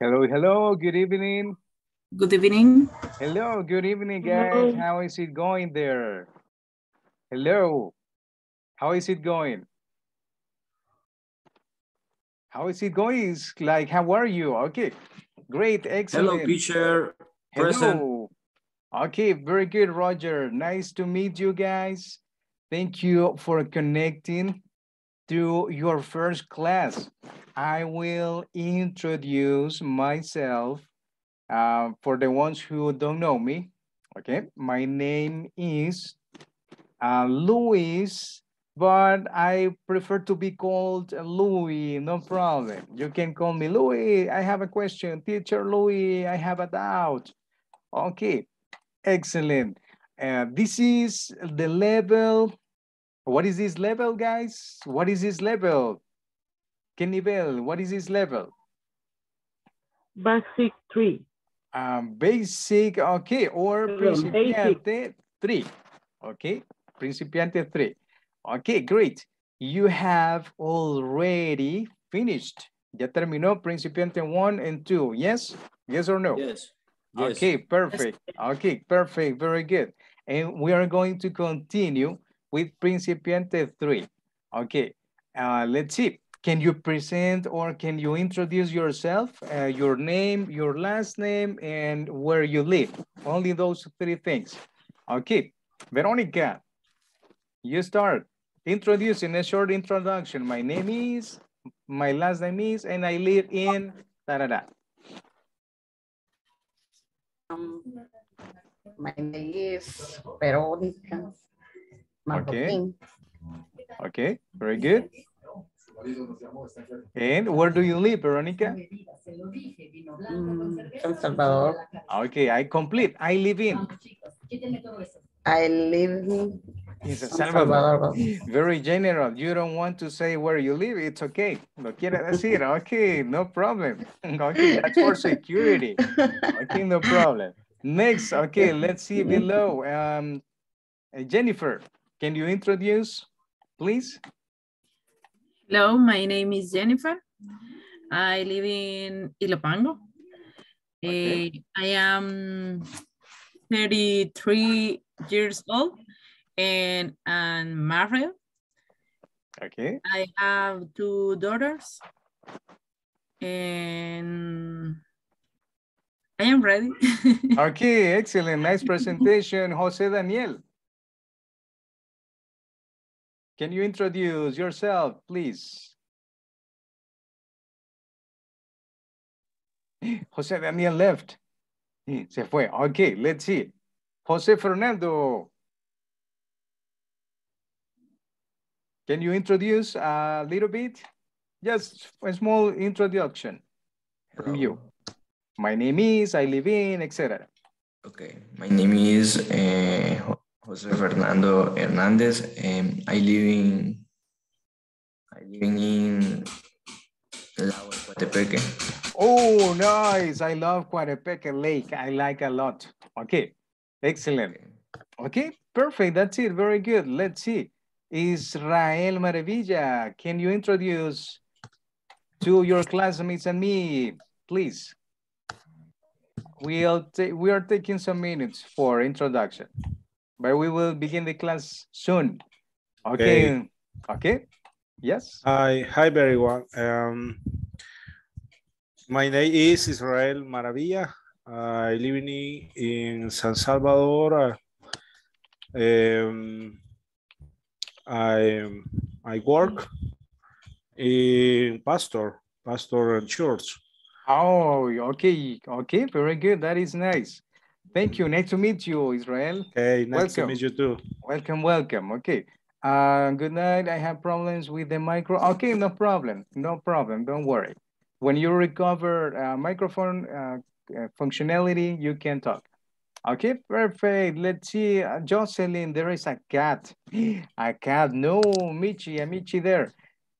Hello, hello, good evening. Good evening. Hello, good evening, guys. Hello. How is it going there? Hello. How is it going? How is it going? It's like, how are you? Okay, great, excellent. Hello, teacher. Present. Hello. Okay, very good, Roger. Nice to meet you guys. Thank you for connecting to your first class. I will introduce myself for the ones who don't know me. Okay, my name is Louis, but I prefer to be called Louis, no problem. You can call me Louis, I have a question. Teacher Louis, I have a doubt. Okay, excellent. This is the level. What is this level, guys? What is this level? Que nivel? What is this level? Basic 3. Basic, okay, or Principiante basic. 3. Okay, Principiante 3. Okay, great. You have already finished. Ya terminó Principiante 1 and 2. Yes? Yes or no? Yes. Okay, yes. Perfect. Okay, perfect. Very good. And we are going to continue with Principiante 3. Okay, let's see. Can you present or can you introduce yourself, your name, your last name, and where you live? Only those three things. Okay, Veronica, you start introducing a short introduction. My name is, my last name is, and I live in da-da-da. My name is Veronica Margot. Okay. Okay, very good. And where do you live, Veronica? San Salvador. Okay, I complete. I live in. I live in San Salvador. Very general. You don't want to say where you live. It's okay. No quiere decir. Okay, no problem. Okay, that's for security. Okay, no problem. Next, okay, let's see below. Jennifer, can you introduce, please? Hello, my name is Jennifer. I live in Ilopango. Okay. I am 33 years old and I'm married. Okay. I have 2 daughters and I am ready. Okay, excellent. Nice presentation, Jose Daniel. Can you introduce yourself, please? Jose Daniel left. Se fue. Okay, let's see. Jose Fernando. Can you introduce a little bit? Just a small introduction from you. My name is, I live in, etc. Okay, my name is Jose Fernando Hernandez, and I live in Quatepeque. Oh, nice. I love Quatepeque Lake. I like a lot. Okay. Excellent. Okay. Perfect. That's it. Very good. Let's see. Israel Maravilla, can you introduce to your classmates and me, please? We are taking some minutes for introduction. But we will begin the class soon. Okay. Hey. Okay. Yes. Hi, everyone. My name is Israel Maravilla. I live in San Salvador. I work in pastor and church. Oh, okay. Okay. Very good. That is nice. Thank you. Nice to meet you, Israel. Hey, nice to meet you too. Welcome, welcome. Okay. Good night. I have problems with the micro. Okay, no problem. No problem. Don't worry. When you recover microphone functionality, you can talk. Okay, perfect. Let's see. Jocelyn, there is a cat. A cat. No, Michi. Michi there.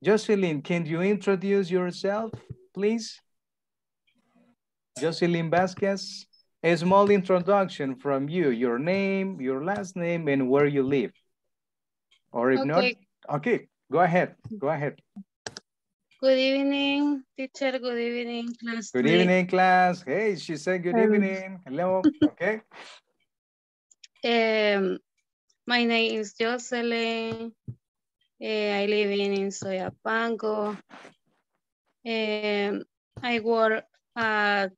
Jocelyn, can you introduce yourself, please? Jocelyn Vasquez. A small introduction from you, your name, your last name, and where you live. Or if not, okay, go ahead. Go ahead. Good evening, teacher. Good evening, class. Good evening, class. Hey, she said good evening. Hello. Okay. My name is Jocelyn. I live in Soyapango. I work at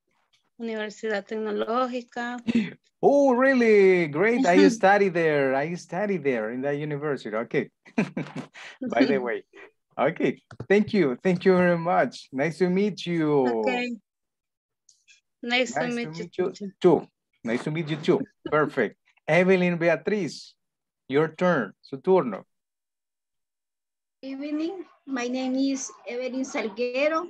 Universidad Tecnológica. Oh, really? Great. I studied there. I studied there in that university. Okay. By the way. Okay. Thank you. Thank you very much. Nice to meet you. Okay. Nice to meet you too. Nice to meet you too. Perfect. Evelyn Beatriz, your turn. Su turno. Evening. My name is Evelyn Salguero.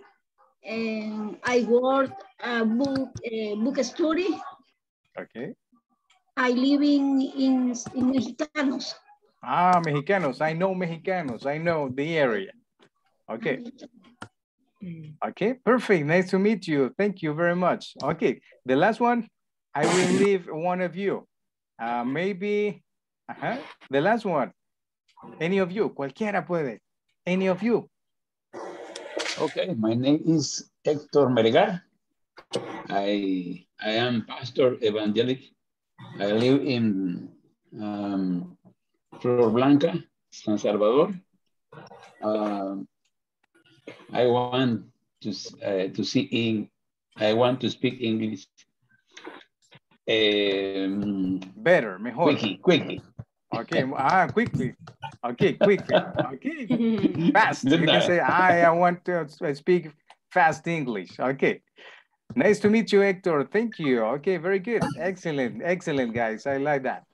And I work a book study. Okay. I live in Mejicanos. Ah, Mexicanos. I know Mexicanos. I know the area. Okay. Okay, perfect. Nice to meet you. Thank you very much. Okay, the last one, I will leave one of you. The last one. Any of you. Cualquiera puede. Any of you. Okay, my name is Hector Meregar. I am pastor evangelic. I live in Flor Blanca, San Salvador. I want to speak English. Better, mejor. Quickly. Okay, quickly. Okay, quickly. Okay, fast. You can say, I want to speak fast English. Okay. Nice to meet you, Hector. Thank you. Okay, very good. Excellent. Excellent, guys. I like that.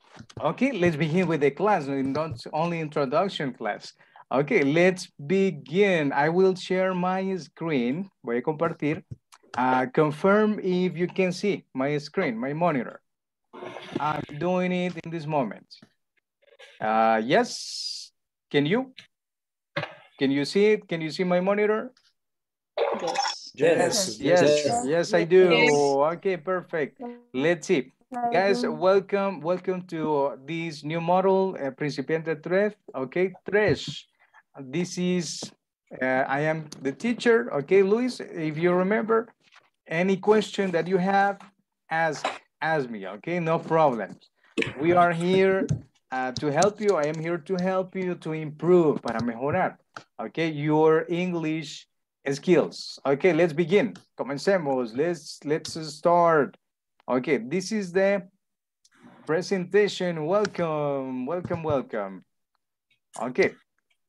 Okay, let's begin with the class, not only introduction class. Okay, let's begin. I will share my screen. Voy a compartir. Confirm if you can see my screen, my monitor. I'm doing it in this moment. Yes, can you? Can you see it? Can you see my monitor? Yes. Yes. Yes, yes I do. Yes. Okay, perfect. Let's see. Guys, welcome to this new model, Principiante 3, okay, 3. This is, I am the teacher, okay, Luis, if you remember, any question that you have, ask me, okay, no problem. We are here to help you, I am here to help you to improve, para mejorar, okay, your English skills. Okay, let's begin. Comencemos, let's start. Okay, this is the presentation. Welcome, welcome, welcome. Okay,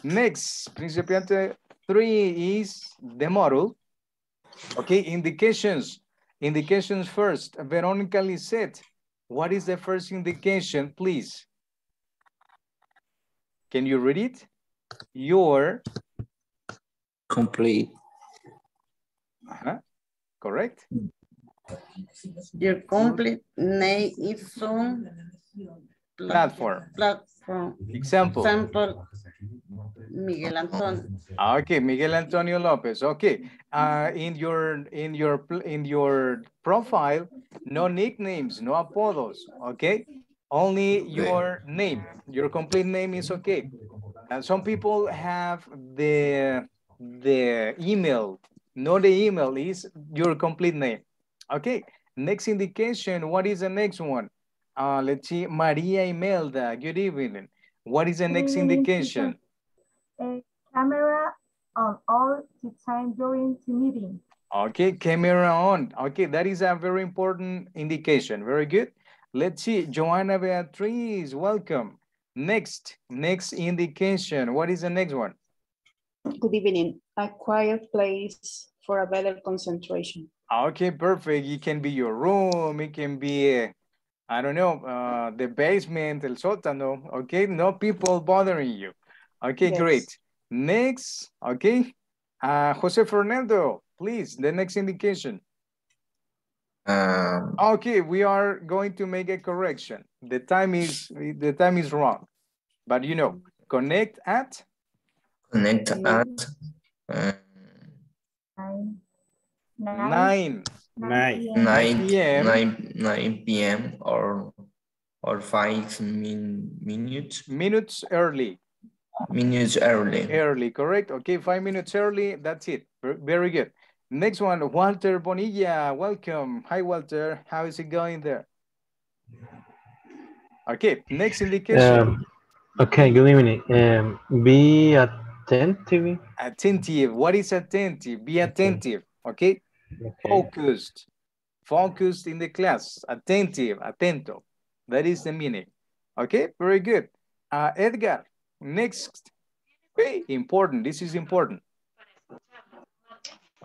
next, Principiante 3 is the model. Okay, indications. Indications first. Veronica Lisette, what is the first indication, please? Can you read it? Your complete. Correct. Your complete name is on platform. Example. Miguel Antonio. Okay, Miguel Antonio Lopez. Okay, in your profile, no nicknames, no apodos. Okay, only your name. Your complete name is okay. And some people have the email. No, the email is your complete name. Okay, next indication, what is the next one? Let's see, Maria Imelda, good evening. What is the next indication? A camera on all the time during the meeting. Okay, camera on. Okay, that is a very important indication. Very good. Let's see, Joanna Beatriz, welcome. Next indication, what is the next one? Good evening, a quiet place for a better concentration. Okay, perfect. It can be your room. It can be, I don't know, the basement, el sótano. Okay, no people bothering you. Okay, yes. Great. Next, okay. Jose Fernando, please, the next indication. Okay, we are going to make a correction. The time is wrong. But you know, connect at 9 p.m. or 5 minutes early. 5 minutes early. Early, correct. Okay, 5 minutes early. That's it. Very good. Next one, Walter Bonilla. Welcome. Hi, Walter. How is it going there? Okay, next indication. Okay, good evening. Be attentive. Attentive. What is attentive? Be attentive. Okay? Okay. Focused. Focused in the class. Attentive. Atento. That is the meaning. Okay, very good. Edgar, next. Okay, important. This is important.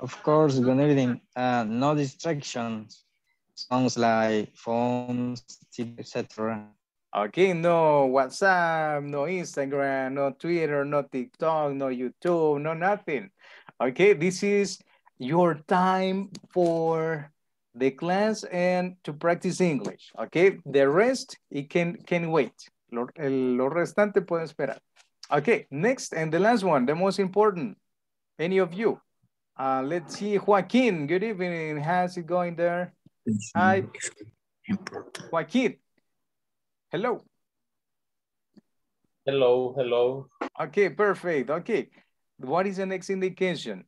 Of course, good evening. No distractions. Sounds like phones, etc. Okay, no WhatsApp, no Instagram, no Twitter, no TikTok, no YouTube, no nothing. Okay, this is your time for the class and to practice English. Okay, the rest, it can wait. Lo restante pueden esperar. Okay, next and the last one, the most important. Any of you? Let's see, Joaquin, good evening. How's it going there? Hi. Important. Joaquin. Hello. Hello, hello. Okay, perfect. Okay. What is the next indication?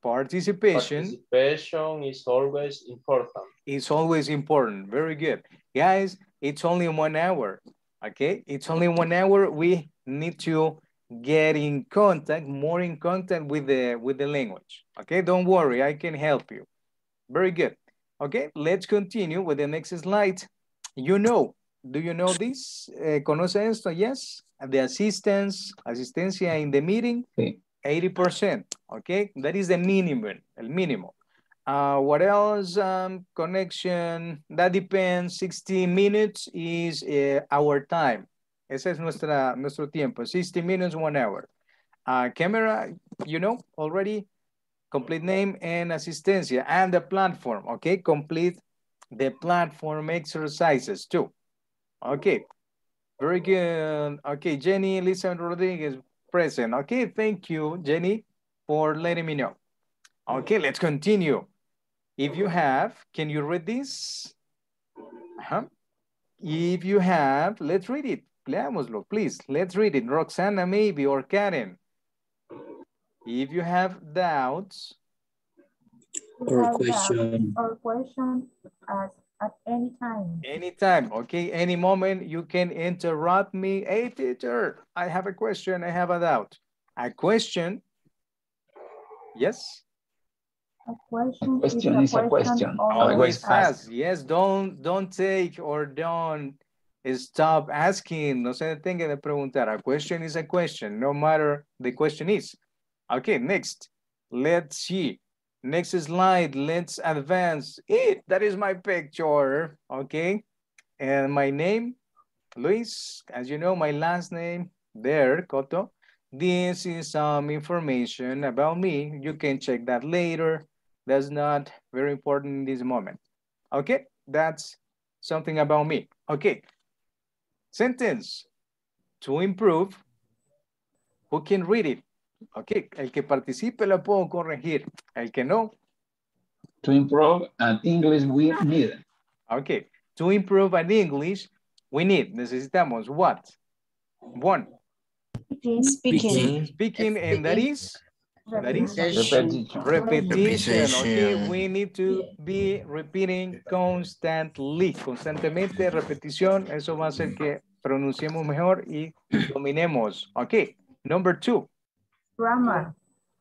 Participation. Participation is always important. It's always important. Very good. Guys, it's only 1 hour. Okay? It's only 1 hour. We need to get in contact, more in contact with the language. Okay? Don't worry. I can help you. Very good. Okay, let's continue with the next slide. You know, do you know this? ¿Conoce esto? Yes. The assistance, asistencia in the meeting, 80%. Okay, that is the minimum, el mínimo. What else? Connection, that depends. 60 minutes is our time. Ese es nuestro tiempo. 60 minutes, 1 hour. Camera, you know, already. Complete name and asistencia and the platform, okay? Complete the platform exercises too. Okay, very good. Okay, Jenny Elizabeth Rodriguez present. Okay, thank you, Jenny, for letting me know. Okay, let's continue. If you have, can you read this? Uh-huh. If you have, let's read it. Leámoslo, please. Let's read it. Roxana maybe or Karen. If you have doubts or questions, at any time. Anytime, okay, any moment you can interrupt me. Hey teacher, I have a question, I have a doubt. A question, yes? A question is a question. Always ask, yes, don't take or don't stop asking. No se detengan de preguntar. A question is a question, no matter the question is. Okay, next, let's see. Next slide, let's advance. It, that is my picture, okay? And my name, Luis, as you know, my last name there, Coto. This is some information about me. You can check that later. That's not very important in this moment. Okay, that's something about me. Okay, sentence, to improve, who can read it? Okay, el que participe lo puedo corregir, el que no. To improve an English we need. Okay, to improve an English we need. Necesitamos what? One. Speaking and that is repetition. Okay, we need to be repeating constantly. Constantemente, repetición, eso va a hacer que pronunciemos mejor y dominemos. Okay, number 2. Grammar.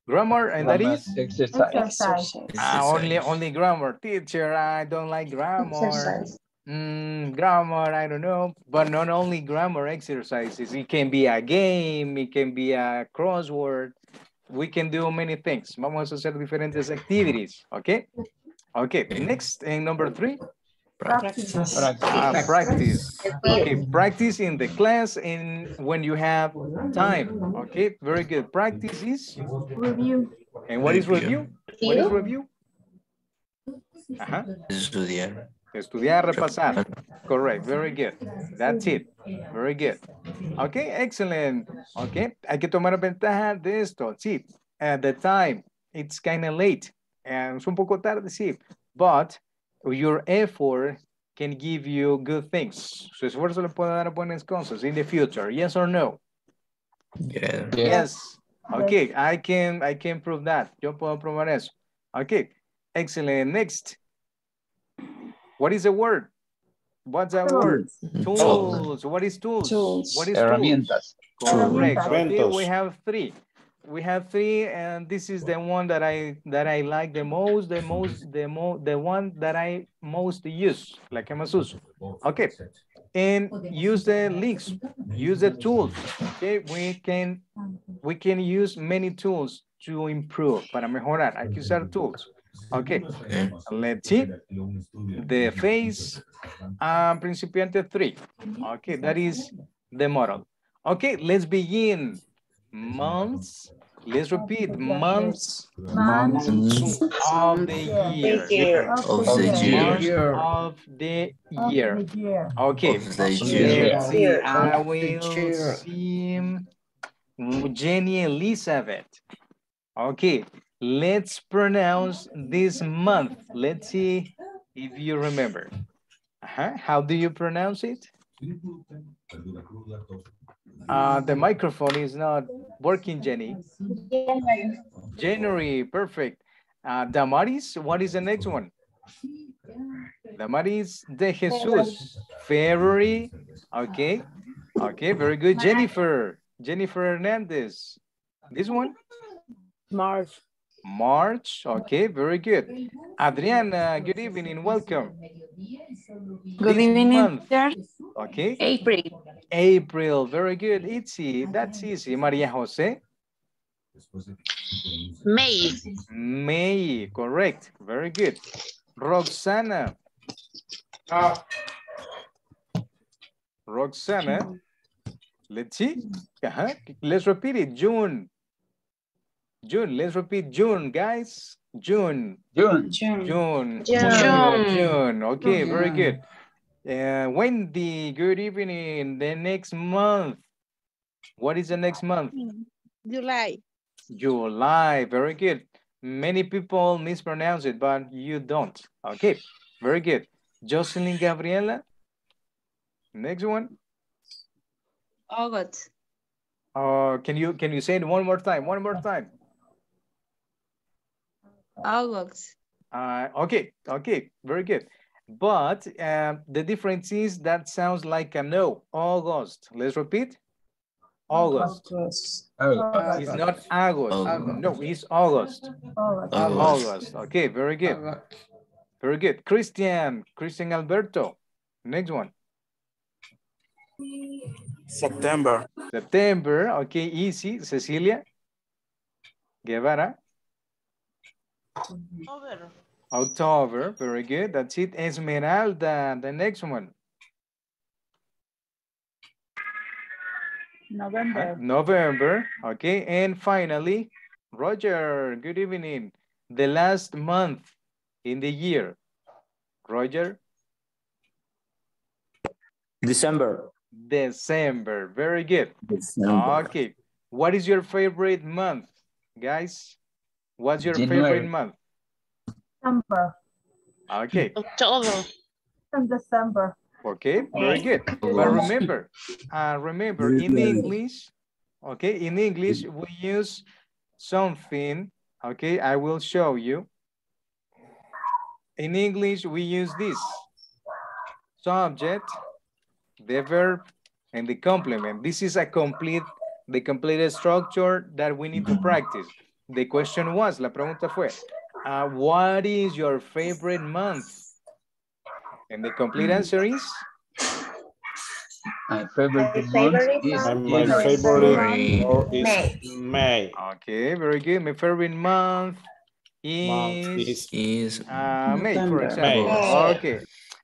Grammar, and grammar, that is? Exercise. Only grammar. Teacher, I don't like grammar. Grammar, I don't know. But not only grammar exercises. It can be a game. It can be a crossword. We can do many things. Vamos a hacer diferentes activities. Okay? Okay. Next, and number 3. Practice. Okay, practice in the class and when you have time. Okay, very good. Practice is review. And what is review? What is review? Uh-huh. Estudiar. Estudiar, repasar. Correct. Very good. That's it. Very good. Okay, excellent. Okay, hay que tomar ventaja de esto. Sí, at the time, it's kind of late. Es un poco tarde, sí. But your effort can give you good things. Su esfuerzo le puede dar buenas cosas in the future. Yes or no? Yeah. Yes. Okay, I can prove that. Yo puedo probar eso. Okay, excellent. Next. What is the word? What's that word? Tools. What is tools? Tools. What is herramientas? Tools? Correct. Okay, we have three. We have three, and this is the one that I like the one that I most use, la que más uso. Okay, and use the links, use the tools. Okay, we can use many tools to improve, para mejorar. Hay que usar tools. Okay, let's see the phase Principiante 3. Okay, that is the model. Okay, let's begin. Months. Let's repeat. Months of the year. Okay. I will see Jenny Elizabeth. Okay. Let's pronounce this month. Let's see if you remember. How do you pronounce it? The microphone is not working, Jenny. January, perfect. Damaris, what is the next one? Damaris de Jesus. February, okay. Okay, very good. Jennifer Hernandez. This one? March, okay, very good. Adriana, good evening, welcome. Good evening, sir. Okay. April, very good. Itzy, that's easy. Maria Jose. May, correct. Very good. Roxana. Roxana. Let's see. Let's repeat it. June, let's repeat June, guys. June. Okay, very good. Wendy, good evening. The next month. What is the next month? July, very good. Many people mispronounce it, but you don't. Okay, very good. Jocelyn Gabriela. Next one. August. Can you say it one more time? August. Okay, very good. But the difference is that sounds like a no. August. Let's repeat. August. It's not August. No, it's August. August. Okay, very good. Very good. Christian Alberto. Next one. September. Okay, easy. Cecilia Guevara. October, very good. That's it. Esmeralda, the next one. November, okay. And finally, Roger, good evening. The last month in the year. Roger? December, very good. Okay. What is your favorite month, guys? What's your favorite month? December. Okay. October. And December. Okay, very good. But remember in English, okay, in English we use something, okay, I will show you. In English we use this: subject, the verb, and the complement. This is the completed structure that we need to practice. The question was, la pregunta fue, what is your favorite month? And the complete answer is? My favorite month is May. Okay, very good. My favorite month is May, for example. May. Okay.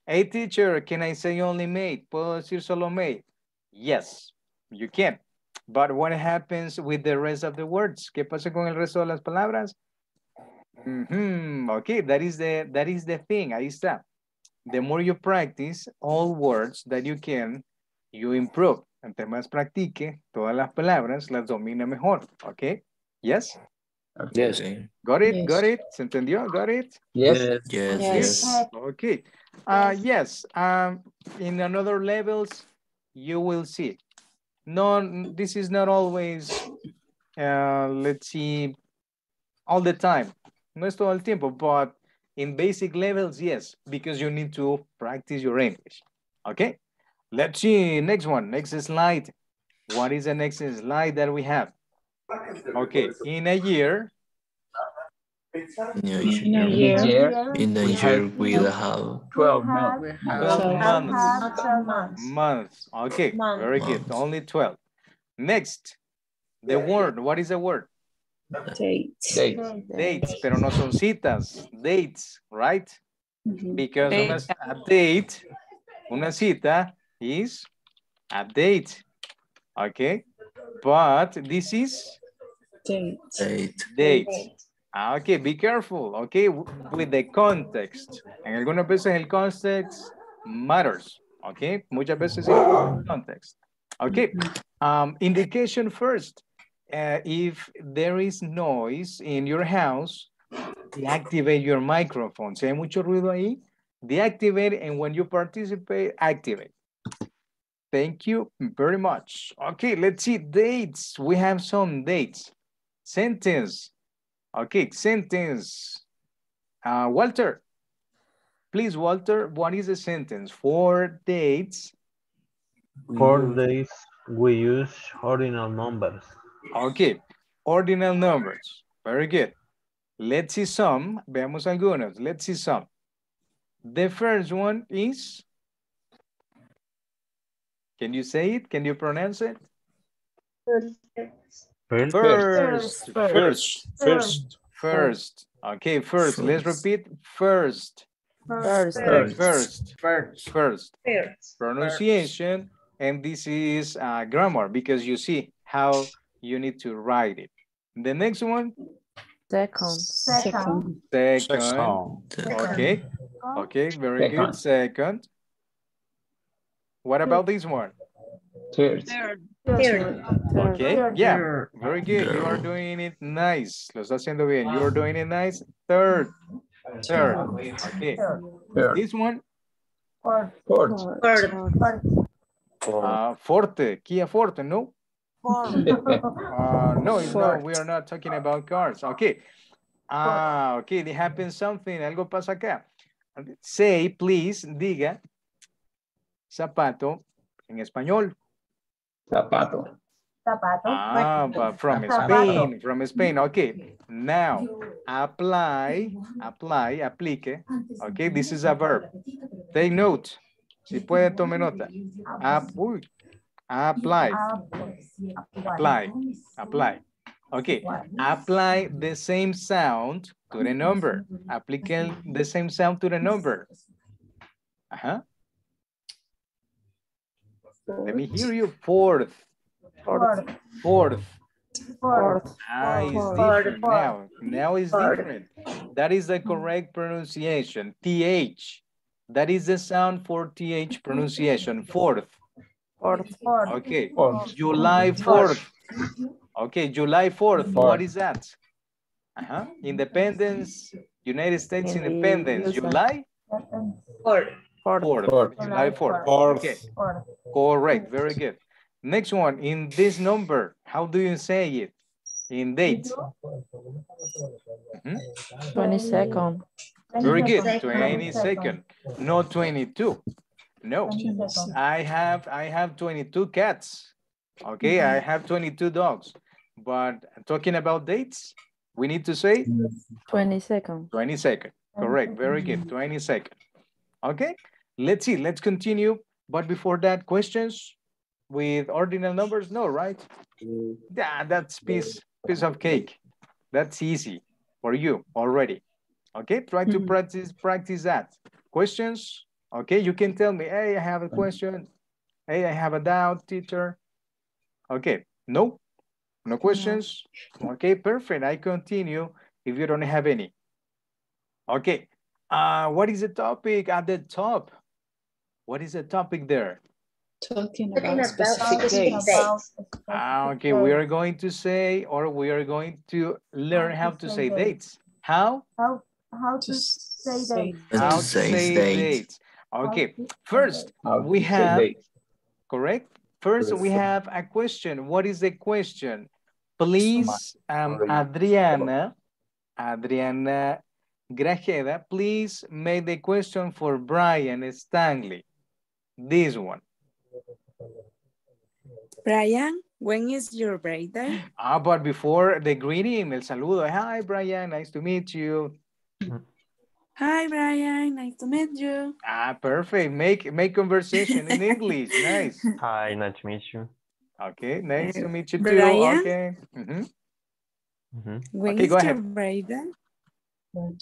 Hey, teacher, can I say only May? ¿Puedo decir solo May? Yes, you can. But what happens with the rest of the words? ¿Qué pasa con el resto de las palabras? Okay, that is the thing. Ahí está. The more you practice all words that you can, you improve. Entre más practique todas las palabras, las domina mejor. Okay? Yes? Okay. Yes. Got it? Yes. Got it? ¿Se entendió? Got it? Yes. Yes. Yes. Yes. Yes. Okay. Yes. In another levels, you will see. No, this is not always, let's see, all the time. No es todo el tiempo, but in basic levels, yes, because you need to practice your English. Okay. Let's see. Next one. Next slide. What is the next slide that we have? Okay. In a year. In a year, we have 12 months. 12 months. Okay. Month. Very good. Only 12. Next. The word. What is the word? Dates. Dates, pero no son citas. Dates, right? Mm-hmm. Because a date, una cita is a date. Okay. But this is? Date. Date. Date. Okay, be careful, okay, with the context. En algunas veces el context matters, okay? Muchas veces el context. Okay, indication first. If there is noise in your house, deactivate your microphone. Si hay mucho ruido ahí, deactivate, and when you participate, activate. Thank you very much. Okay, let's see dates. We have some dates. Sentence. Okay, sentence. Walter. Please, Walter, what is the sentence? 4 dates. 4 days, we use ordinal numbers. Okay, ordinal numbers. Very good. Let's see some. Veamos algunos. Let's see some. The first one is... Can you say it? Can you pronounce it? First. Okay, first. Let's repeat. First. First. Pronunciation. And this is grammar, because you see how you need to write it. The next one? Second. Okay. Okay, very good. Second. What about this one? Third. Okay, yeah, very good. You are doing it nice. Lo está haciendo bien. You are doing it nice. Third. Okay. This one? Forte. Kia Forte, no? No, it's not. We are not talking about cars. Okay. Okay, there happens something. Algo pasa acá. Say, please, diga. Zapato en español. Zapato. Ah, but from zapato. Spain. From Spain. Okay. Now, aplique. Okay, this is a verb. Take note. Si puede, tome nota. Apply. Okay. Apply the same sound to the number. Aplique the same sound to the number. Uh-huh. Let me hear you. Fourth. Ah, it's different now. Now it's different. That is the correct pronunciation. TH. That is the sound for TH pronunciation. Fourth. Okay. July 4th. Okay, July 4th. What is that? Uh-huh. Independence. United States Independence. July. 4th. July 4th. Okay. Correct. Very good. Next one. In this number, how do you say it? In date. 22nd. Very good. 22nd. No 22. No. I have 22 cats. Okay. I have 22 dogs. But talking about dates, we need to say 22nd. 22nd. Correct. Very good. 22nd. Okay. Let's see, let's continue. But before that, questions with ordinal numbers? No, right? Yeah, that's piece of cake. That's easy for you already. Okay, try to practice that. Questions? Okay, you can tell me, hey, I have a question. Hey, I have a doubt, teacher. Okay, no questions. Okay, perfect, I continue if you don't have any. Okay, what is the topic at the top? What is the topic there? Talking about specific days. Okay, we are going to say, or we are going to learn how to say dates. How? How to say dates. How to say dates. Okay, first we have, correct? First we have a question. What is the question? Please, Adriana Grajeda, please make the question for Brian Stanley. This one. Brian, when is your birthday? Ah, but before the greeting, el saludo. Hi, Brian, nice to meet you. Hi, Brian, nice to meet you. Ah, perfect. Make conversation in English. Nice. Hi, nice to meet you. Okay, nice to meet you too. Brian? Okay. When is your birthday?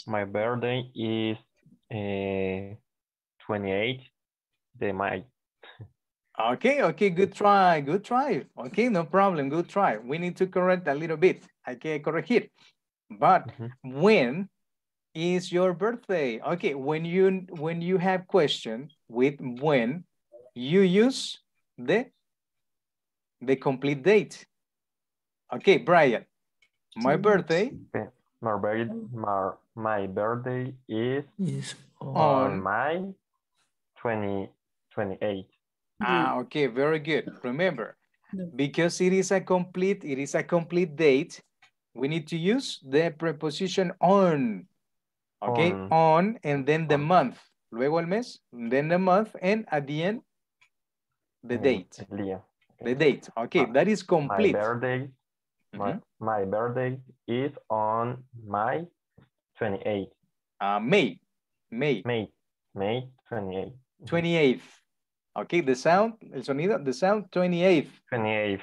My birthday is 28th. Okay, good try. Okay, no problem, good try. We need to correct a little bit. Hay que corregir. But when is your birthday? Okay, when you have question with when, you use the complete date. Okay, Brian, my birthday is on my 28th. Ah, okay, very good. Remember, because it is a complete date, we need to use the preposition on. Okay, on and then the month. Luego el mes, then the month, and at the end, the date. The date. Okay, that is complete. My birthday is on my 28th. May 28th. 28th. Okay, the sound, el sonido, the sound, 28th. 28th.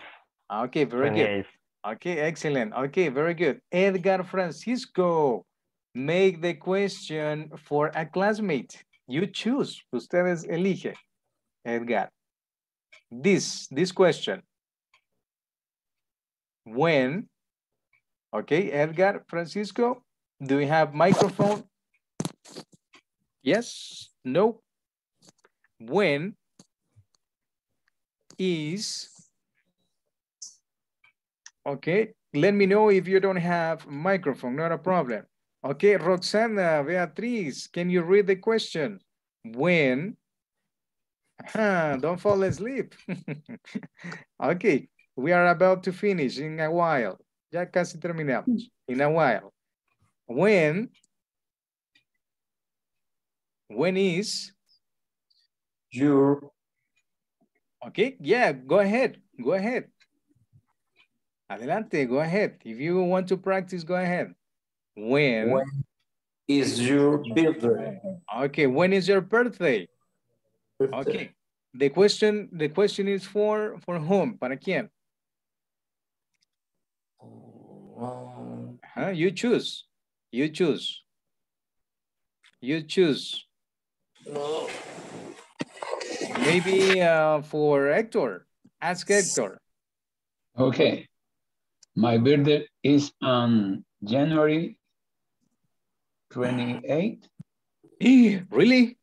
Okay, very 28th. Good. Okay, excellent. Okay, very good. Edgar Francisco, make the question for a classmate. You choose. Ustedes elige. Edgar. This question. When? Okay, Edgar Francisco, do we have microphone? Yes? No? When is, okay, let me know if you don't have microphone, not a problem. Okay, Roxana, Beatriz, can you read the question? When, don't fall asleep. Okay, we are about to finish in a while. Ya casi terminamos, in a while. When is your, okay, yeah, go ahead. Adelante, go ahead. If you want to practice, go ahead. When is your birthday? Okay, when is your birthday? Okay. The question is for whom? Para quién? You choose. No. Maybe for Hector. Ask Hector. Okay. My birthday is on January 28th. Really?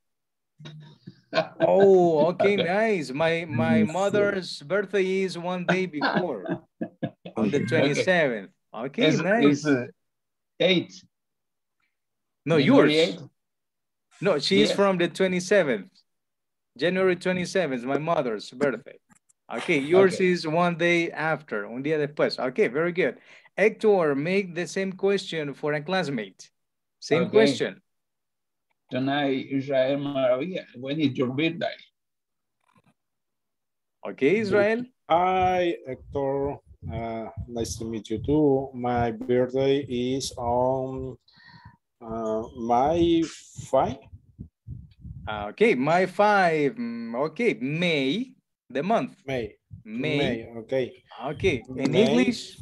Oh, okay, nice. My mother's birthday is one day before, on the 27th. Okay, it's, nice. It's 8th. No, yours. 8th? No, she's from the 27th. January 27th is my mother's birthday. Okay, yours is one day after, un día después. Okay, very good. Hector, make the same question for a classmate. Same question. Tonight, Israel Maravilla, when is your birthday? Okay, Israel. Hi, Hector. Nice to meet you too. My birthday is on May 5. Okay, May 5. Okay, May, the month. May. Okay. Okay. In May. English.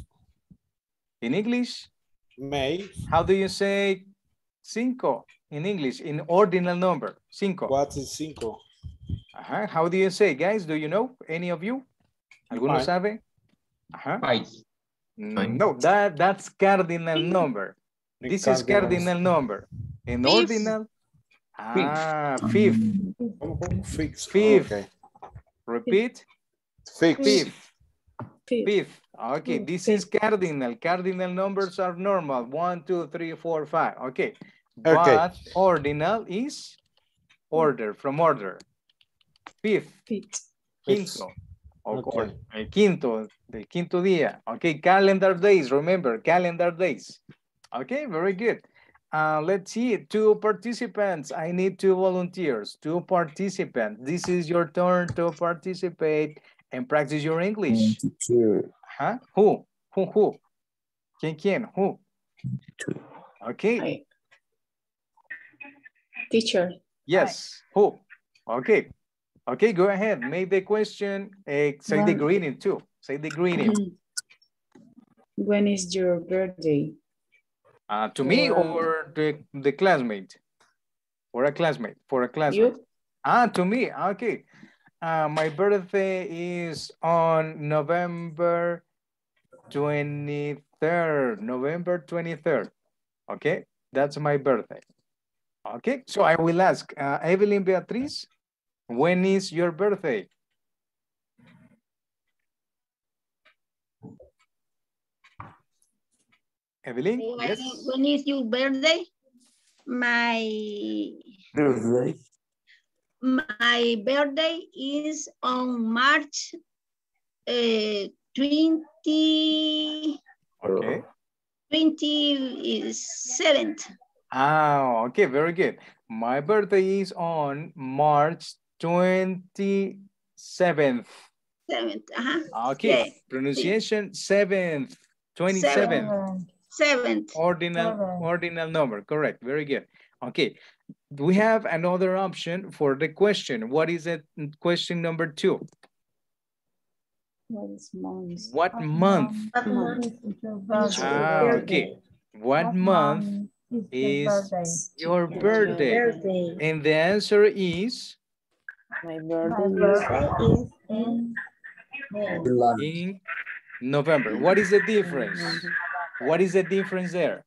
In English. May. How do you say 5 in English? In ordinal number. 5. What is 5? How do you say, guys? Do you know, any of you? Alguno sabe? Five. No, that's cardinal number. This is cardinal number. In ordinal. Fifth. Fifth. Repeat. Fixed. Fifth. Fifth. Okay, this is cardinal. Cardinal numbers are normal. 1, 2, 3, 4, 5. Okay. But ordinal is order, from order. Fifth. Fifth. Quinto. Okay. El quinto, the quinto día. Okay, calendar days. Remember, calendar days. Okay, very good. Let's see, 2 participants. I need 2 volunteers, 2 participants. This is your turn to participate and practice your English. Huh? Who? Who? ¿Quién? ¿Quién? Who? Okay. Hi. Teacher. Yes. Hi. Who? Okay. Okay, go ahead. Make the question. Say the greeting too. Say the greeting. When is your birthday? To me or the classmate? Or a classmate? For a classmate. You? To me. Okay. My birthday is on November 23rd. November 23rd. Okay. That's my birthday. Okay. So I will ask Evelyn Beatriz. When is your birthday? Evelyn? Yes? When is your birthday? My birthday is on March 20. Okay. 27th. Oh, okay, very good. My birthday is on March 27th. Okay. Yes. Pronunciation 7th. 27th. 7th. Ordinal number. Correct. Very good. Okay. We have another option for the question. What is it? Question number 2. What month? Okay. What month is your birthday? And the answer is? My birthday is in November. What is the difference? What is the difference there?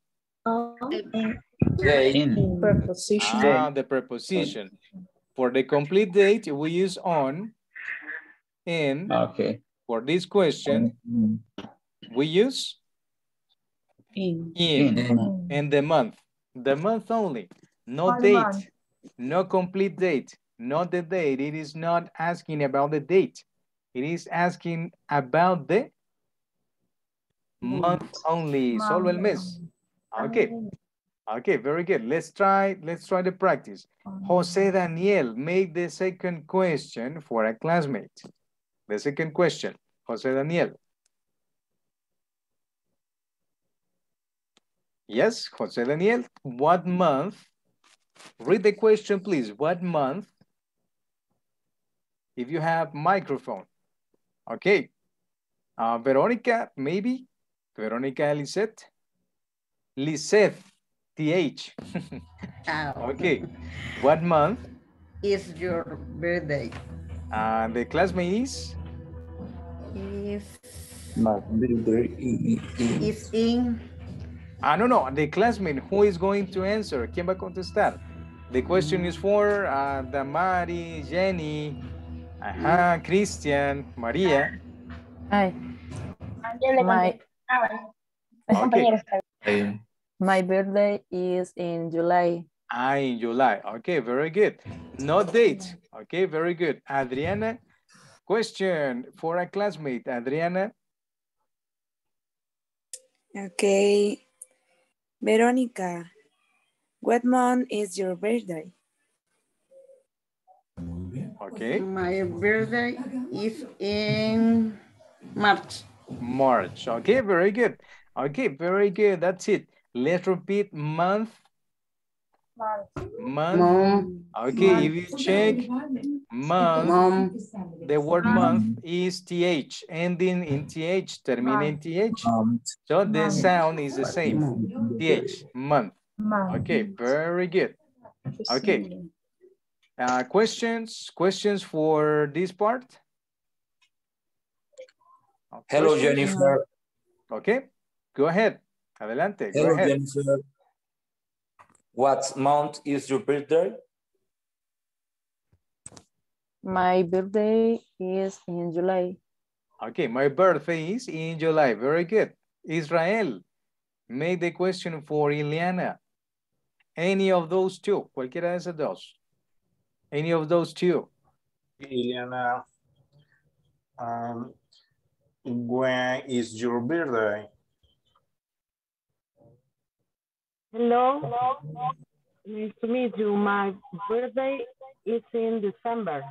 In preposition. The preposition. For the complete date, we use on, in. Okay. For this question, we use in. And the month. The month only. No date. No complete date. Not the date. It is not asking about the date. It is asking about the month only. Solo el mes. Okay. Okay, very good. Let's try to practice. Jose Daniel, make the second question for a classmate. The second question, Jose Daniel. Yes, Jose Daniel, what month? Read the question, please. What month? If you have microphone. Okay. Veronica, maybe. Veronica Lisette. Lisette, TH. Okay. What month is your birthday? The classmate is? My birthday is in. No. The classmate, who is going to answer? ¿Quién va a contestar? The question is for Damaris, Jenny, Christian, Maria. Hi. My birthday is in July. In July. Okay, very good. No date. Okay, very good. Adriana, question for a classmate. Adriana. Okay. Veronica, what month is your birthday? Okay. My birthday is in March. March. Okay, very good. Okay, very good. That's it. Let's repeat month. Month. Okay, if you check month, the word month is TH, ending in TH, terminating in TH. So the sound is the same. TH, month. Okay, very good. Okay. Questions for this part? Hello, Jennifer. Okay, go ahead. Adelante. Hello, Jennifer. What month is your birthday? My birthday is in July. Okay, my birthday is in July. Very good. Israel, make the question for Ileana. Any of those two. Cualquiera de esas dos. Any of those two. Ileana, when is your birthday? Hello. Hello. Nice to meet you. My birthday is in December.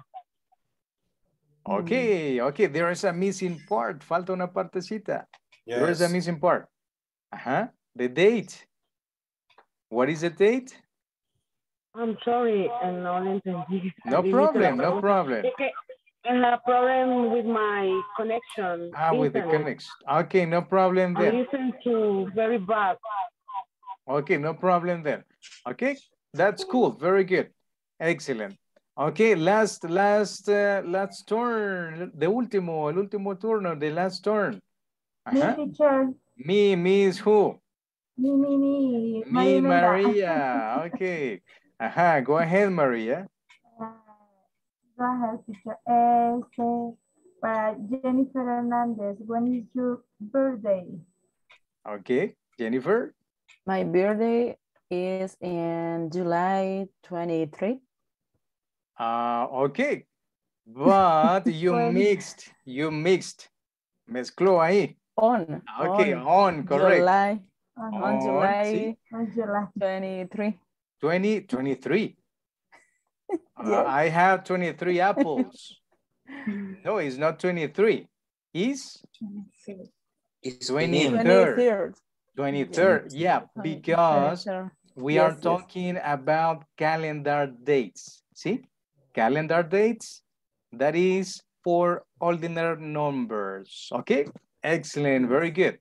Okay, okay. There is a missing part. Falta una partecita. Yes. There is a missing part. Uh-huh. The date. What is the date? I'm sorry, I'm not entending. No problem, no problem. I have a problem with my connection. Ah, with the connection. Okay, no problem then. I listen to very bad. Okay, no problem then. Okay, that's cool. Very good. Excellent. Okay, last turn. The último, el último turno, the last turn. Uh-huh. Me, teacher. Me is who? Me. Me, Maria. Okay. Uh-huh. Go ahead, Maria. Go ahead, teacher. Jennifer Hernandez, when is your birthday? Okay, Jennifer. My birthday is in July 23. Okay, but you mixed. Mezcló ahí. On. Okay, on correct. July. On July, on July 23. 23. Yes. I have 23 apples. No, it's not 23. It's 23rd. 23rd. Yeah, because we are talking about calendar dates. See? Calendar dates. That is for ordinary numbers. Okay? Excellent. Very good.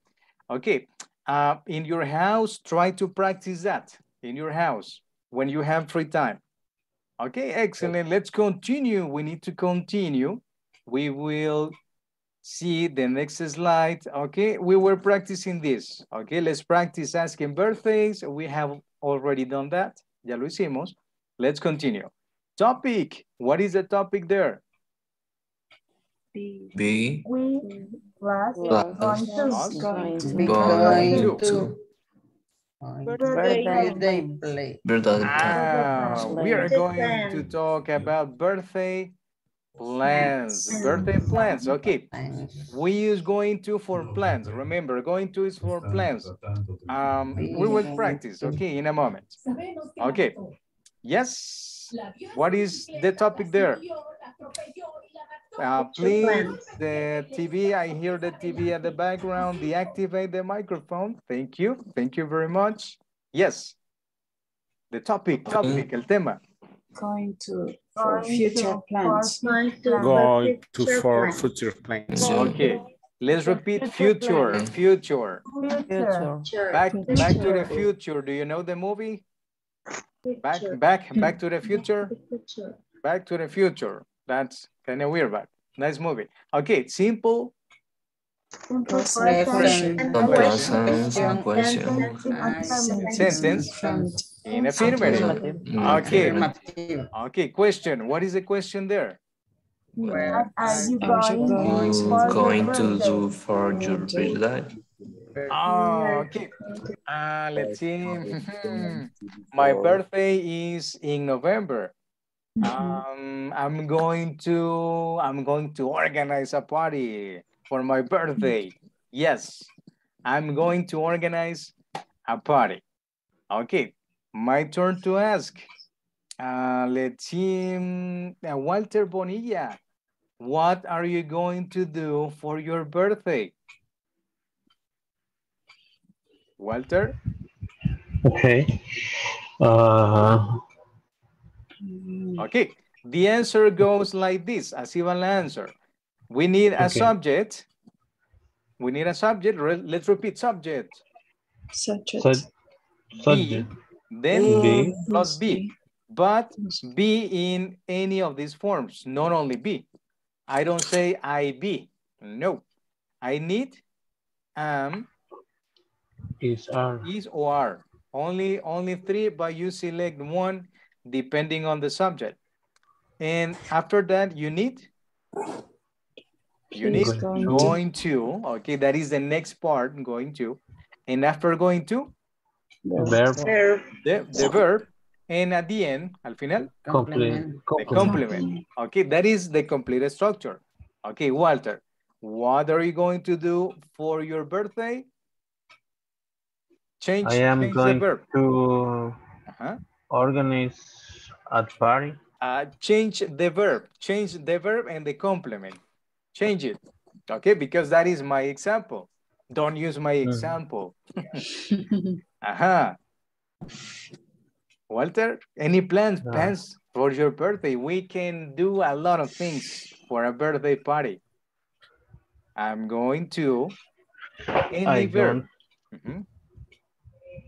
Okay. In your house, try to practice that in your house when you have free time. Okay, excellent. Let's continue. We need to continue. We will see the next slide. Okay, we were practicing this. Okay, let's practice asking birthdays. We have already done that. Ya lo hicimos. Let's continue. Topic. What is the topic there? B. We going to. Birthday. We are going to talk about birthday plans. Birthday plans. Okay. We use going to for plans. Remember, going to is for plans. We will practice. Okay, in a moment. Okay. Yes. What is the topic there? Please, the TV, I hear the TV at the background, deactivate the microphone. Thank you very much. Yes, the topic, el tema. Going to for future plans. Going to for future plans. Okay, let's repeat future. Back to the future. Do you know the movie? Back to the future. Back to the future. That's kind of weird, but nice movie. Okay, simple. Sentence in affirmative. Okay. Okay, question. What is the question there? What are you going to do for your birthday? Oh, okay. Let's see. My birthday is in November. I'm going to organize a party for my birthday. Yes, I'm going to organize a party. Okay, my turn to ask. Let's see, Walter Bonilla, what are you going to do for your birthday? Walter? Okay. Okay, the answer goes like this. Así va la answer. We need a subject. We need a subject. Let's repeat subject. Subject. Then B plus B. But B in any of these forms, not only B. I don't say I be. No. I need am. Is or are. Only three, but you select one. Depending on the subject. And after that, you need going to. Okay, that is the next part, going to. And after going to? The verb. The verb. And at the end, al final? Complement. Okay, that is the completed structure. Okay, Walter, what are you going to do for your birthday? I am going to organize a party. Change the verb and the complement. Change it, okay? Because that is my example. Don't use my example. Walter, any plans for your birthday? We can do a lot of things for a birthday party. I'm going to any verb.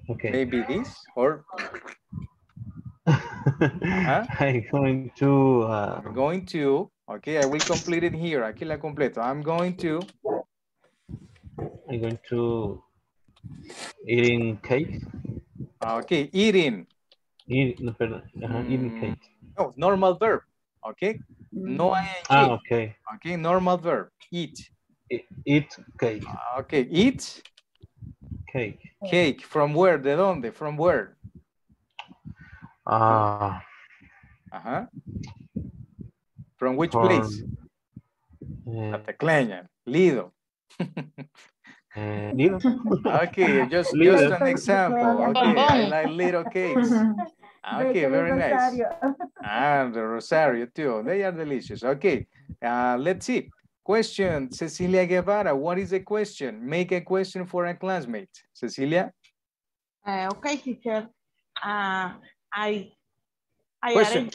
Okay. Maybe this or I'm going to. Okay, I will complete it here. Aquí la completo. I'm going to eating cake. Okay, eating. Eating cake. No, normal verb. Okay. No ing. Okay. Okay, normal verb. Eat. Eat cake. Okay, eat. Cake. From where? De donde? From where? From which place? Atacleña. Lido. Lido. Okay, just an example. Okay, I like little cakes. Okay, very nice. And the Rosario too. They are delicious. Okay, let's see. Question, Cecilia Guevara, what is the question? Make a question for a classmate. Cecilia? Okay, teacher. I aren't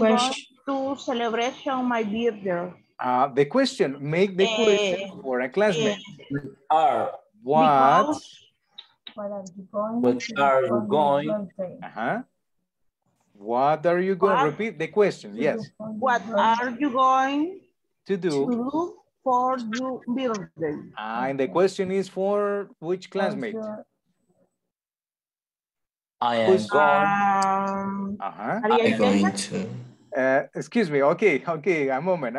going to celebration my birthday. The question, make the question for a classmate. What are you going to repeat the question? Yes. What are you going to do for your birthday? And the question is for which classmate? I am going to. Excuse me. Okay. A moment.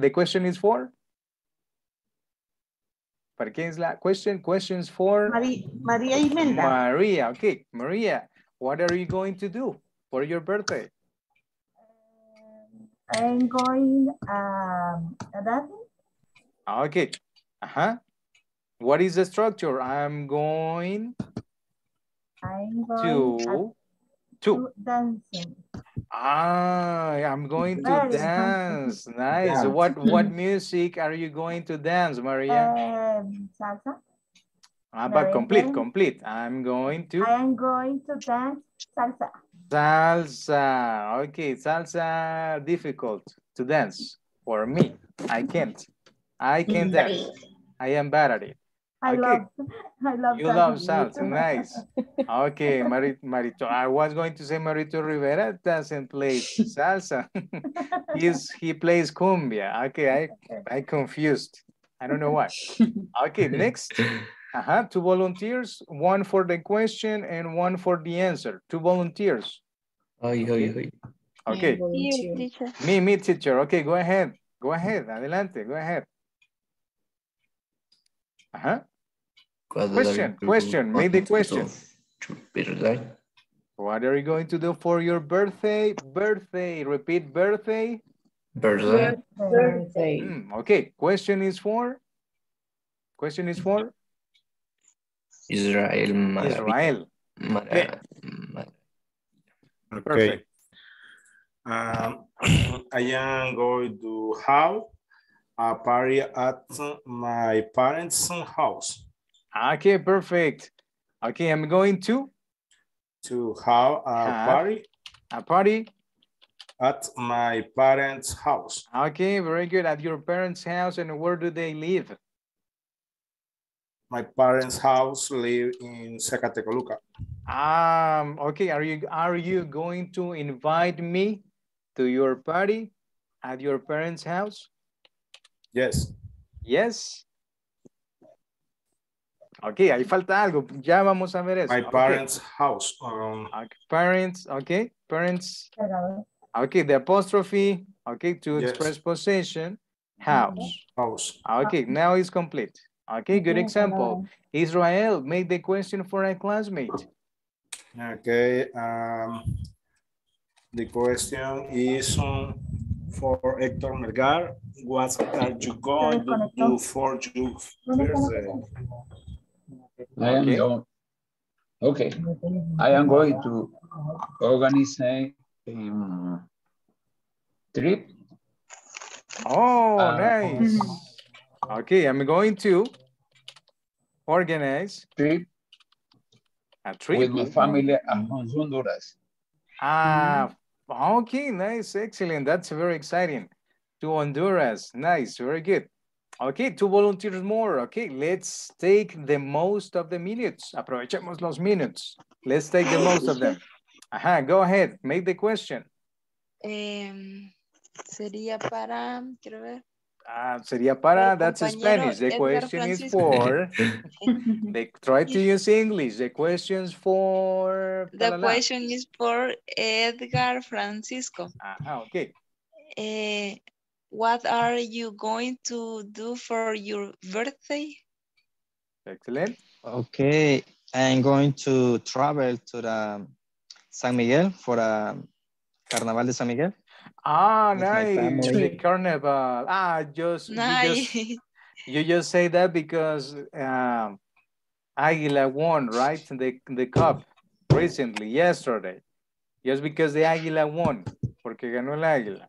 The question is for? ¿Para quién es la question? Questions for? Maria Imelda. Maria, okay. Maria, what are you going to do for your birthday? I'm going a dancing. Okay. What is the structure? I'm going to dancing. I'm going to dance. Nice. What music are you going to dance, Maria? Salsa. But complete. I am going to dance salsa. Salsa. Okay, salsa difficult to dance for me. I can't dance. I am bad at it. I love salsa. Nice. Okay, Marito. I was going to say Marito Rivera doesn't play salsa. he plays cumbia. Okay, I confused. I don't know why. Okay, next. Two volunteers, one for the question and one for the answer. Two volunteers. Okay. Me, teacher. Okay, go ahead. Adelante. Go ahead. Question. Make the question. What are you going to do for your birthday? Repeat birthday. Birthday. Okay. Question is for? Israel Maravilla. Okay. I am going to have a party at my parents' house. Okay, perfect. Okay, I'm going to? To have a party. A party? At my parents' house. Okay, very good. At your parents' house, and where do they live? My parents' house live in Zacatecoluca. Okay, are you going to invite me to your party at your parents' house? Yes. Okay, ahí falta algo. Ya vamos a ver eso. My parents' house. Parents, okay. Parents. Okay, the apostrophe, okay, to yes. express possession, house. House. Okay, now it's complete. Okay, good example. Israel, make the question for a classmate. Okay, the question is for Hector Meregar. What are you going to do for your birthday? I am going. Okay, I am going to organize a trip. Oh, nice. Okay, I'm going to organize trip. A trip with my family and Honduras. Ah, okay, nice, excellent. That's very exciting. To Honduras, nice, very good. Okay, two volunteers more. Okay, let's take the most of the minutes. Aprovechemos los minutos. Let's take the most of them. Aha, go ahead, make the question. Sería para, quiero ver. Sería para, that's Spanish. The question is for, they try to use English. The question's for. The question is for Edgar Francisco. Aha, okay. What are you going to do for your birthday? Excellent. Okay, I'm going to travel to the San Miguel for a Carnaval de San Miguel. Ah, nice, the carnival. Ah, just, nice. You just say that because Águila won, right? The cup recently, yesterday. Just because the Águila won, porque ganó el Águila.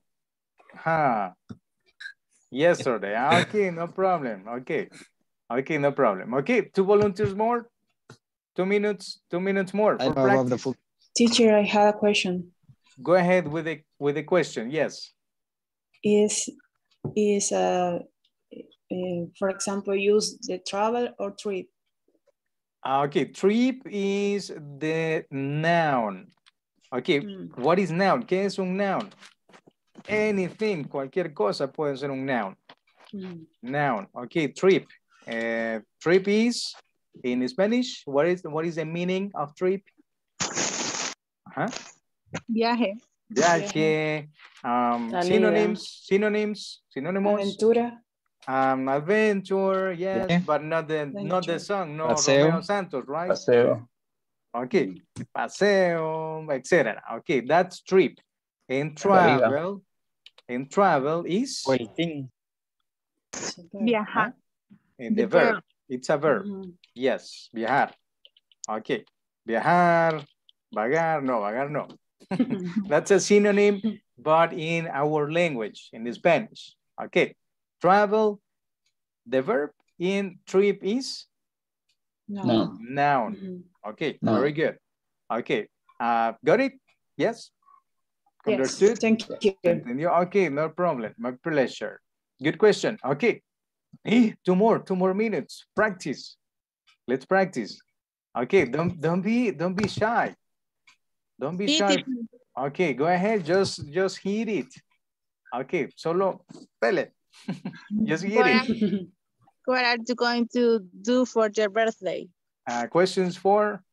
Huh. Yesterday. Okay, no problem. Okay. Okay, no problem. Okay, two volunteers more. 2 minutes. 2 minutes more. I love the food. Teacher, I have a question. Go ahead with the question. Yes. Is for example, use the travel or trip? Okay, trip is the noun. Okay, What is noun? ¿Qué es un noun? Anything, cualquier cosa puede ser un noun. Noun. Okay, trip. Trip is in Spanish. What is the meaning of trip? Huh? Viaje. Viaje. Synonymos. Aventura. Adventure. Yes, yeah. But not the song. No, Paseo. Romeo Santos, right? Paseo. Okay. Paseo, etc. Okay, that's trip. And travel. And travel is waiting. Viajar. And the verb. It's a verb. Yes. Viajar. Okay. Viajar. Vagar. No. Vagar. No. That's a synonym, but in our language, in Spanish. Okay. Travel, the verb, in trip is? Noun. Noun. Okay. Noun. Very good. Okay. Got it? Yes. Understood? Yes, thank you. Okay, no problem. My pleasure. Good question. Okay. Two more minutes. Practice. Let's practice. Okay, don't be shy. Don't be shy. Okay, go ahead. Just hit it. Okay, solo pele. Just hit it. What are you going to do for your birthday? Questions for?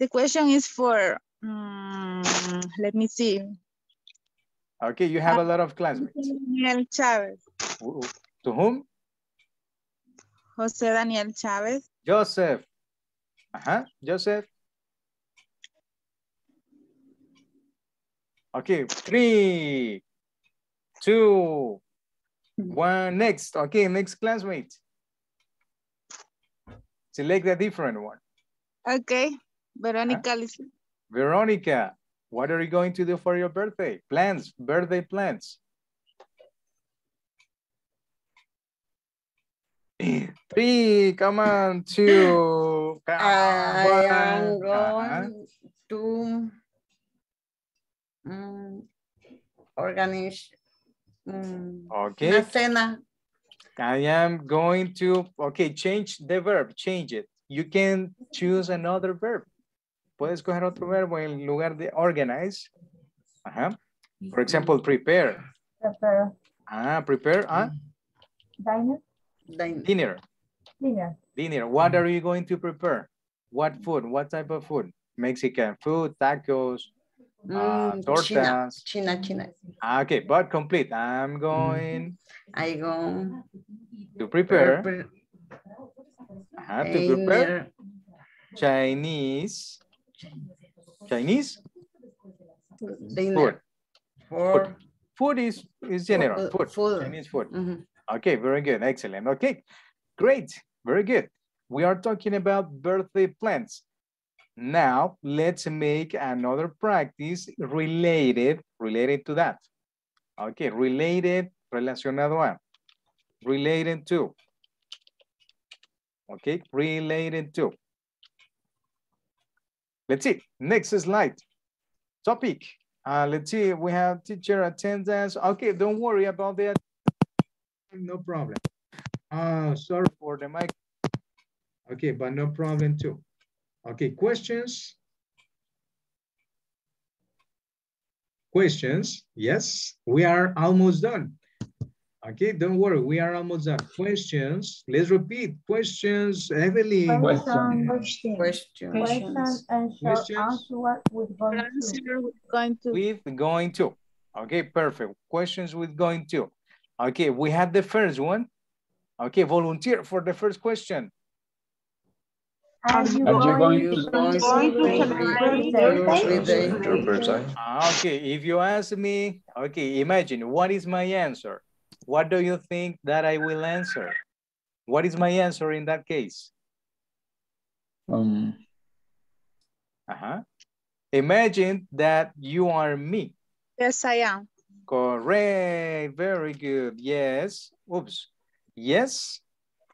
The question is for, let me see. Okay, you have a lot of classmates. Daniel Chavez. To whom? Jose Daniel Chavez. Joseph. Joseph. Okay, 3, 2, 1, next. Okay, next classmate. Select a different one. Okay, Veronica. Veronica. What are you going to do for your birthday? Plans, birthday plans. 3, 2. I am going to organize a cena. I am going to, okay, change the verb, change it. You can choose another verb. Puedes coger otro verbo en lugar de organize. For example, prepare. Prepare. Dinner. What are you going to prepare? What food? What type of food? Mexican food, tacos, tortas. China. Okay, but complete. I'm going. I go to prepare. I have to prepare Chinese dinner. Food is general. Food. Chinese food. Mm-hmm. Okay, very good. Excellent. Okay, great. Very good. We are talking about birthday plans. Now, let's make another practice related to that. Okay, related to. Let's see, next slide. Topic, let's see, we have teacher attendance. Okay, don't worry about that. No problem. Sorry for the mic. Okay, but no problem too. Okay, questions? Questions? Yes, we are almost done. Okay, don't worry, we are almost done. Questions? Let's repeat. Questions, Evelyn. Questions. With going to. Okay, perfect. Questions with going to. Okay, we had the first one. Okay, volunteer for the first question. Are you going to celebrate birthday? Okay, if you ask me, okay, imagine, what is my answer? What do you think that I will answer? What is my answer in that case? Imagine that you are me. Yes, I am. Correct, very good, yes. Oops, yes.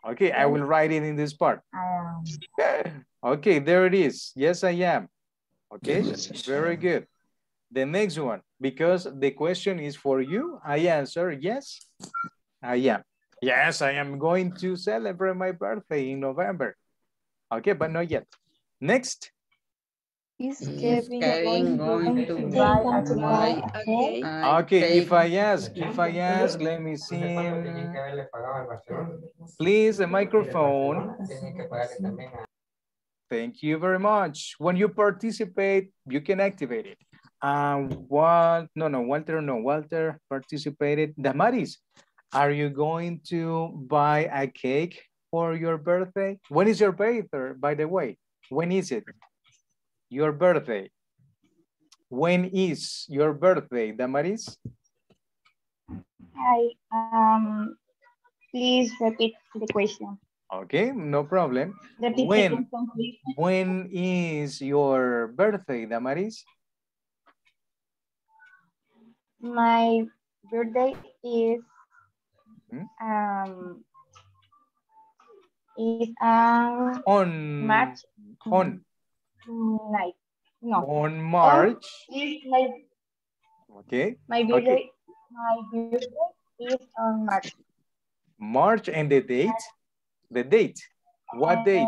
Okay, I will write it in this part. Okay, there it is. Yes, I am. Okay, very good. The next one, because the question is for you, I answer yes, I am. Yes, I am going to celebrate my birthday in November. Okay, but not yet. Next. Is Kevin going to buy a cake? Okay, if I ask, let me see. Please, the microphone. Thank you very much. When you participate, you can activate it. Walter participated. Damaris, are you going to buy a cake for your birthday? When is your birthday, by the way? When is it? Your birthday. When is your birthday, Damaris? Hi. Please repeat the question. Okay, no problem. When is your birthday, Damaris? My birthday is on March. Okay. My birthday is on March. March and the date? The date. What date?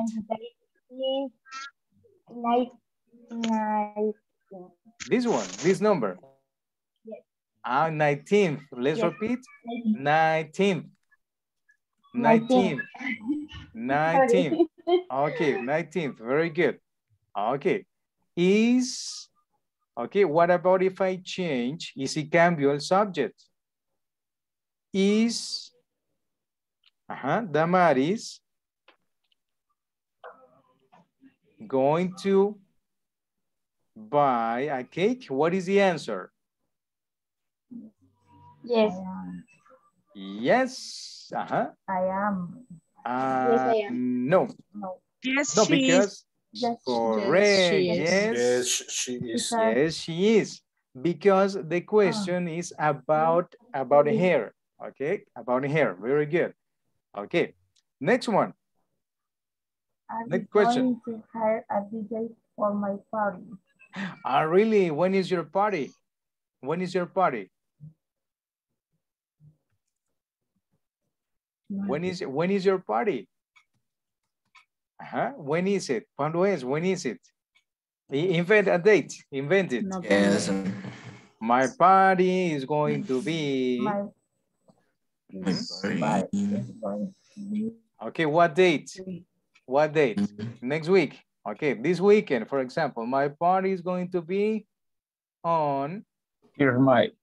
Is this one, this number. Yes. 19th. Let's repeat. 19th. 19th. 19th. Okay, 19th. Very good. Okay. What about if I change? Is it cambio el subject? Is, Damaris going to buy a cake? What is the answer? Yes. Yes. I am. Yes, I am. No. Yes, no, because. Yes, correct. Yes, she is. Yes, she is. Because the question is about hair. Okay, about hair. Very good. Okay, next one. Next question. I'm going to hire a DJ for my party. Really? When is your party? When is your party? When is your party? When is it? When is it? Invent a date. Invent it. Yes. My party is going to be. Okay, what date? What date? Next week. Okay, this weekend, for example, my party is going to be on your mic.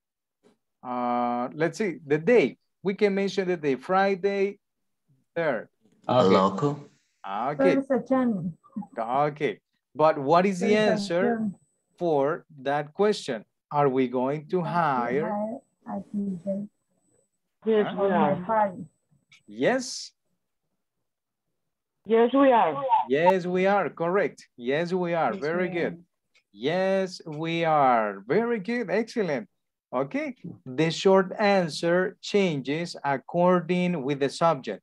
Let's see, the day. We can mention the day, Friday 3rd. Okay. Okay. Okay. But what is the answer for that question? Are we going to hire a teacher? Yes, we are. Yes. Yes, we are. Yes, we are. Correct. Yes, we are. Very good. Yes, we are. Very good. Excellent. Okay. The short answer changes according with the subject.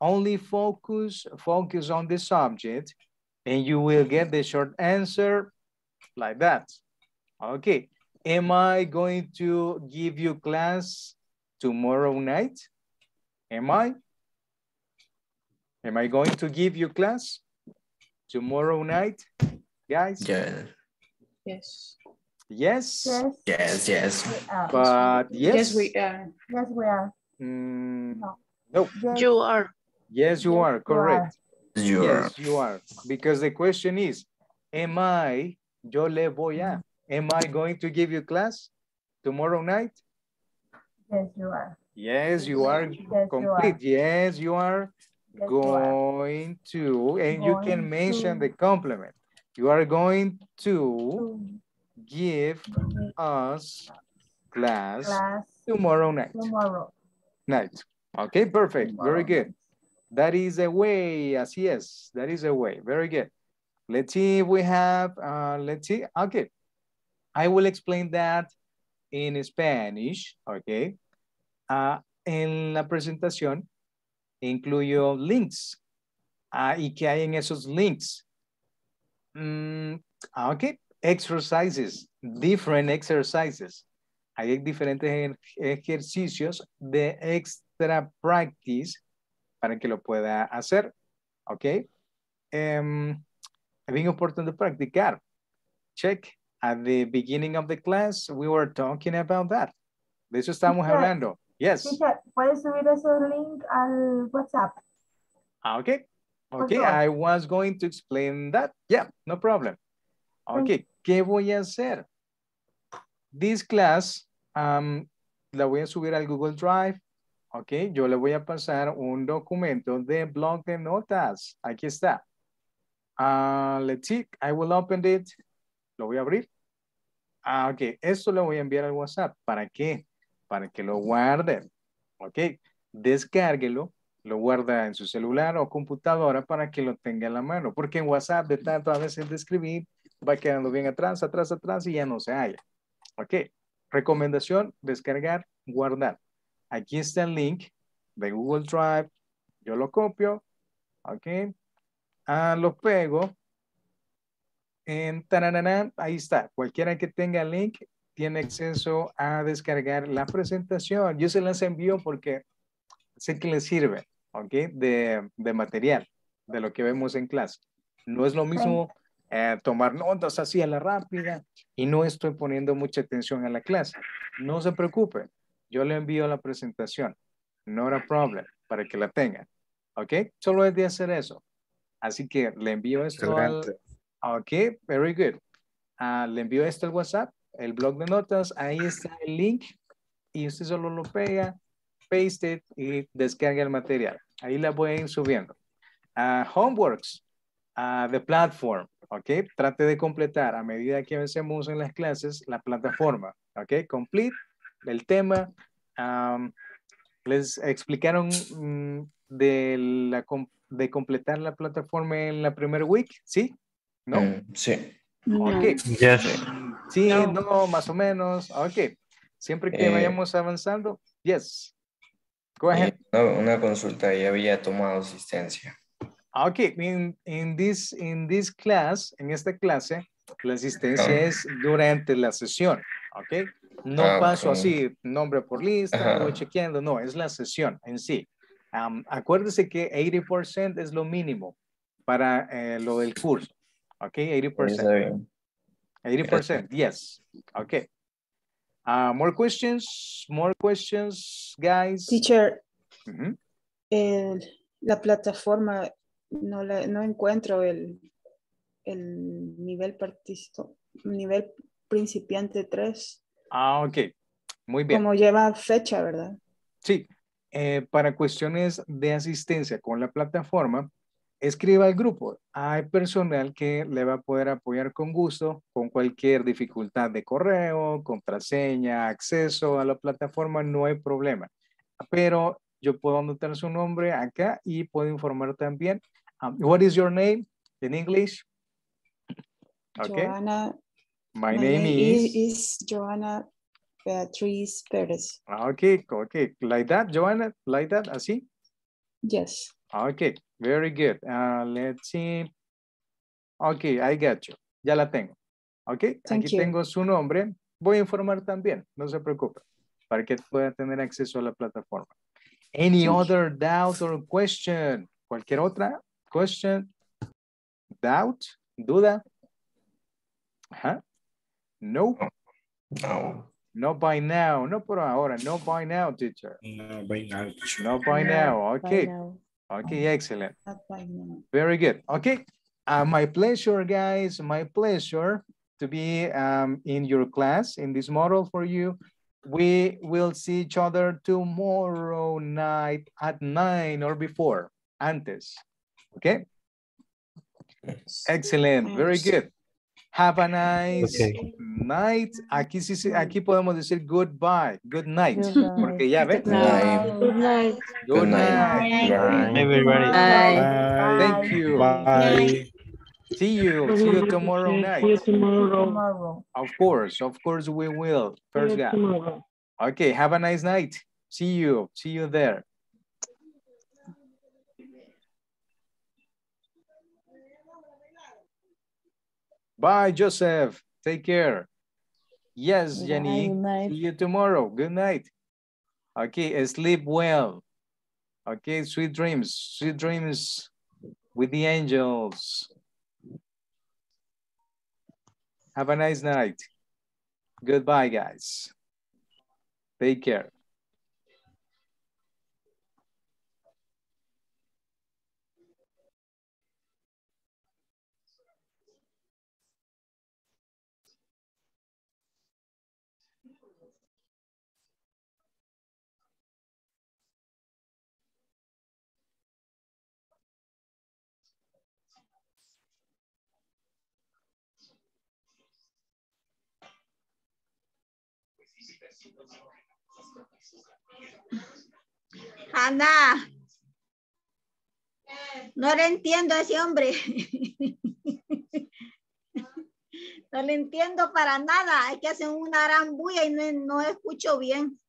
Only focus on the subject and you will get the short answer like that. Okay. Am I going to give you class tomorrow night? Am I? Am I going to give you class tomorrow night, guys? Yeah. Yes. Yes? Yes, yes. Yes. But yes. Yes, we are. Yes, we are. Mm, no. No. Yes. You are. Yes, you are. Correct. You are. Yes, you are. Because the question is, am I, yo le voy a, am I going to give you class tomorrow night? Yes, you are. Yes, you are. Yes, complete. You are. Yes, you are. Yes, going to, and going you can mention to the compliment. You are going to give us class tomorrow night. Tomorrow night. Okay, perfect. Tomorrow. Very good. That is a way. Así es. That is a way. Very good. Let's see if we have, let's see. Okay. I will explain that in Spanish. Okay. En la presentación incluyo links. ¿Y qué hay en esos links? Mm, ok, exercises, different exercises. Hay diferentes ejercicios de extra practice para que lo pueda hacer. Ok. Es bien importante practicar. Check. At the beginning of the class, we were talking about that. De eso estamos hablando. Yes. ¿Puedes subir ese link al WhatsApp? Okay. Okay, I was going to explain that. Yeah, no problem. Okay, ¿qué voy a hacer? This class, la voy a subir al Google Drive. Okay, yo le voy a pasar un documento de blog de notas. Aquí está. Let's see, I will open it. Lo voy a abrir. Ok, esto lo voy a enviar al WhatsApp. ¿Para qué? Para que lo guarden, ok, descárguelo, lo guarda en su celular o computadora para que lo tenga en la mano, porque en WhatsApp de tanto a veces de escribir, va quedando bien atrás y ya no se halla, ok, recomendación, descargar, guardar, aquí está el link de Google Drive, yo lo copio, ok, lo pego, en taranana, ahí está, cualquiera que tenga el link, tiene acceso a descargar la presentación. Yo se las envío porque sé que les sirve, ¿ok? De material, de lo que vemos en clase. No es lo mismo tomar notas así a la rápida y no estoy poniendo mucha atención a la clase. No se preocupen, yo le envío la presentación. No era problema para que la tengan, ¿ok? Solo es de hacer eso. Así que le envío esto al... Ok, very good. Le envío esto al WhatsApp. El blog de notas, ahí está el link y usted solo lo pega, paste it y descarga el material. Ahí la voy a ir subiendo. Homeworks, the platform, ok. Trate de completar a medida que avancemos en las clases la plataforma, ok. Complete el tema. Les explicaron de completar la plataforma en la primera week, ¿sí? ¿No? Sí. Ok. Yes. Sí, no. No, más o menos. Ok. Siempre que vayamos avanzando. Yes. Go ahead. Una consulta. Ya había tomado asistencia. Ok. In this class, en esta clase, la asistencia es durante la sesión. Ok. No paso así, nombre por lista, voy chequeando. No, es la sesión en sí. Acuérdese que 80% es lo mínimo para lo del curso. Ok, 80%. 80%, yes. Okay. More questions, guys. Teacher, la plataforma no encuentro el nivel Principiante 3. Ah, ok. Muy bien. Como lleva fecha, ¿verdad? Sí. Para cuestiones de asistencia con la plataforma, escriba al grupo. Hay personal que le va a poder apoyar con gusto con cualquier dificultad de correo, contraseña, acceso a la plataforma, no hay problema. Pero yo puedo anotar su nombre acá y puedo informar también. What is your name in English? Okay. Johanna. My name is Johanna Beatriz Perez. Okay, okay. Like that, Johanna? Like that, así? Yes. Okay, very good. Let's see. Okay, I got you. Ya la tengo. Okay, aquí tengo su nombre. Voy a informar también, no se preocupe, para que pueda tener acceso a la plataforma. Any other doubt or question? Cualquier otra question, doubt, duda. Ajá. No. No. No by now. No por ahora. No by now, teacher. No by now. No by now. Okay. By now. Okay, excellent. Not by now. Very good. Okay. My pleasure, guys. My pleasure to be in your class, in this model for you. We will see each other tomorrow night at 9 or before. Antes. Okay? Yes. Excellent. Very good. Have a nice night. Aquí, sí, aquí podemos decir goodbye. Good night. Porque ya ven. Good night. Good night. Everybody. Bye. Thank you. Bye. See you. See you tomorrow night. See you tomorrow. Of course we will. First guy. Okay, have a nice night. See you. See you there. Bye, Joseph. Take care. Yes, Jenny. See you tomorrow. Good night. Okay, sleep well. Okay, sweet dreams. Sweet dreams with the angels. Have a nice night. Goodbye, guys. Take care. Ana, no le entiendo a ese hombre. No le entiendo para nada. Es que hacen una gran bulla y no escucho bien.